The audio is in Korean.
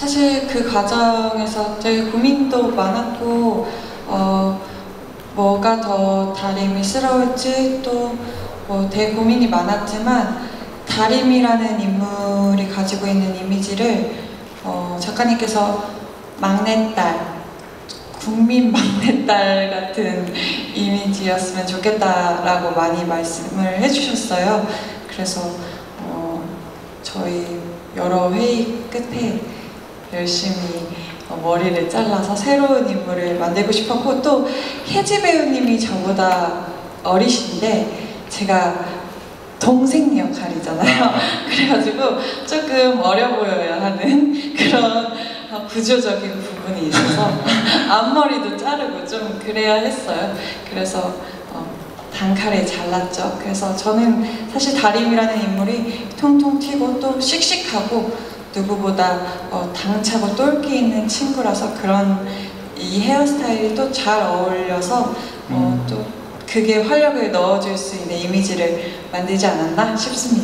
사실 그 과정에서 되게 고민도 많았고 뭐가 더 다림이스러울지 또 되게 고민이 많았지만 다림이라는 인물이 가지고 있는 이미지를 작가님께서 막내딸, 국민 막내딸 같은 이미지였으면 좋겠다라고 많이 말씀을 해주셨어요. 그래서 저희 여러 회의 끝에 열심히 머리를 잘라서 새로운 인물을 만들고 싶었고 또 혜지 배우님이 저보다 어리신데 제가 동생 역할이잖아요. 그래가지고 조금 어려 보여야 하는 그런 구조적인 부분이 있어서 앞머리도 자르고 좀 그래야 했어요. 그래서 단칼에 잘랐죠. 그래서 저는 사실 다림이라는 인물이 통통 튀고 또 씩씩하고 누구보다 당차고 똘끼 있는 친구라서 그런 이 헤어스타일이 또 잘 어울려서 또 그게 활력을 넣어줄 수 있는 이미지를 만들지 않았나 싶습니다.